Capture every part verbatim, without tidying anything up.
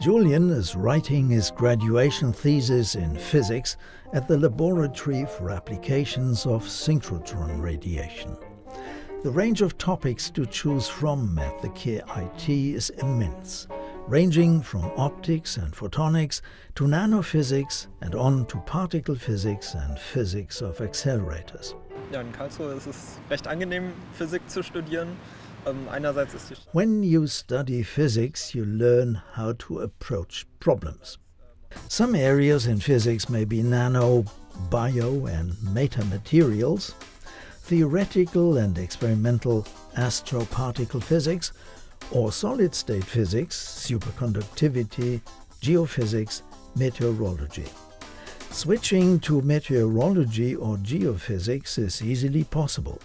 Julian is writing his graduation thesis in physics at the Laboratory for Applications of Synchrotron Radiation. The range of topics to choose from at the K I T is immense, ranging from optics and photonics to nanophysics and on to particle physics and physics of accelerators. Ja, in Karlsruhe ist es recht angenehm, Physik zu studieren. When you study physics, you learn how to approach problems. Some areas in physics may be nano, bio and metamaterials, theoretical and experimental astroparticle physics, or solid-state physics, superconductivity, geophysics, meteorology. Switching to meteorology or geophysics is easily possible.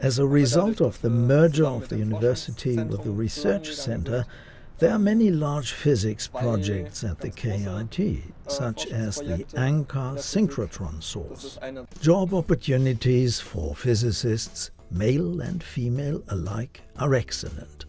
As a result of the merger of the university with the research center, there are many large physics projects at the K I T, such as the ANKA synchrotron source. Job opportunities for physicists, male and female alike, are excellent.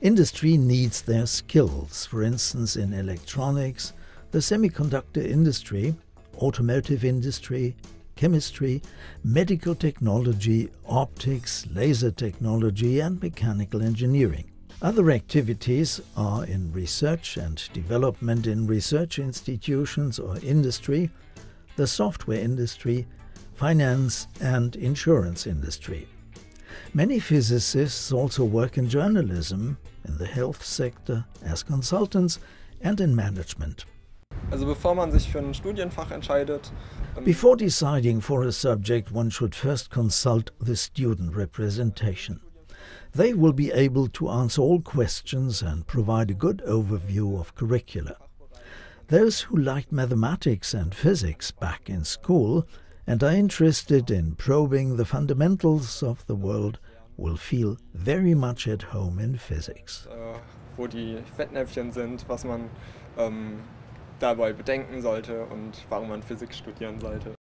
Industry needs their skills, for instance in electronics, the semiconductor industry, automotive industry, chemistry, medical technology, optics, laser technology and mechanical engineering. Other activities are in research and development in research institutions or industry, the software industry, finance and insurance industry. Many physicists also work in journalism, in the health sector, as consultants and in management. Before deciding for a subject, one should first consult the student representation. They will be able to answer all questions and provide a good overview of curricula. Those who liked mathematics and physics back in school and are interested in probing the fundamentals of the world will feel very much at home in physics. Wo die Fettnäpfchen sind, was man dabei bedenken sollte und warum man Physik studieren sollte.